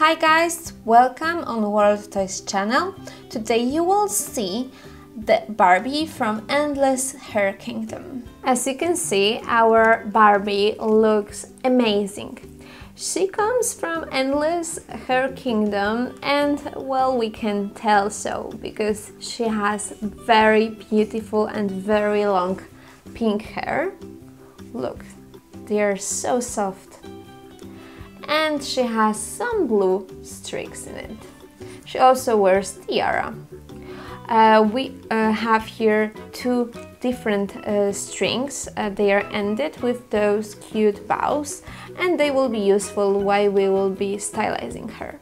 Hi guys, welcome on World Toys Channel. Today you will see the Barbie from Endless Hair Kingdom. As you can see, our Barbie looks amazing. She comes from Endless Hair Kingdom and, well, we can tell so, because she has very beautiful and very long pink hair. Look, they are so soft. And she has some blue streaks in it. She also wears tiara. We have here two different strings. They are ended with those cute bows, and they will be useful while we will be stylizing her.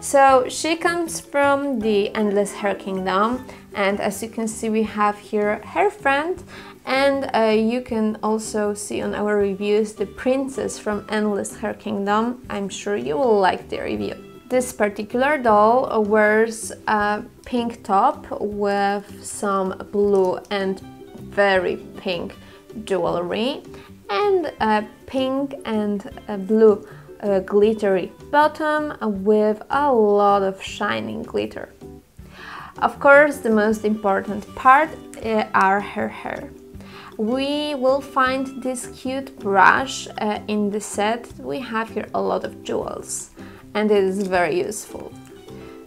So she comes from the Endless Hair Kingdom, and as you can see, we have here her friend, and you can also see on our reviews the princess from Endless Hair Kingdom. I'm sure you will like the review. This particular doll wears a pink top with some blue and very pink jewelry and a pink and a blue glittery bottom with a lot of shining glitter. Of course, the most important part are her hair. We will find this cute brush in the set. We have here a lot of jewels, and it is very useful.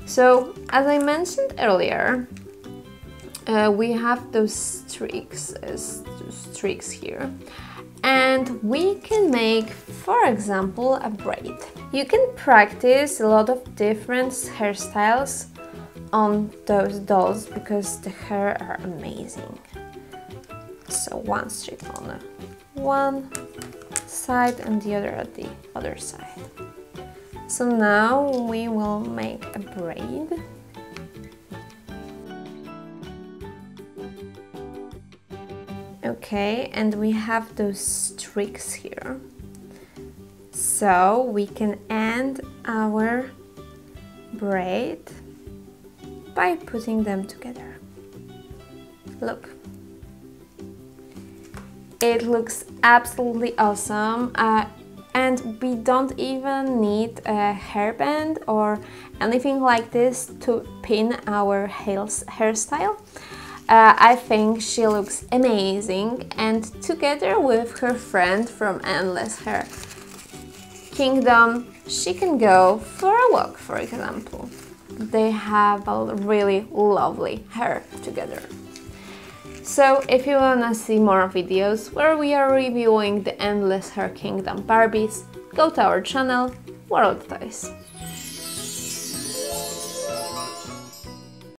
So, as I mentioned earlier, we have those streaks, here, and we can make, for example, a braid. You can practice a lot of different hairstyles on those dolls because the hair are amazing. So one strip on one side and the other at the other side. So now we will make a braid. Okay, and we have those streaks here. So we can end our braid by putting them together. Look. It looks absolutely awesome. And we don't even need a hairband or anything like this to pin our hairstyle. I think she looks amazing, and together with her friend from Endless Hair Kingdom, she can go for a walk, for example. They have a really lovely hair together. So, if you wanna see more videos where we are reviewing the Endless Hair Kingdom Barbies, go to our channel, World Toys.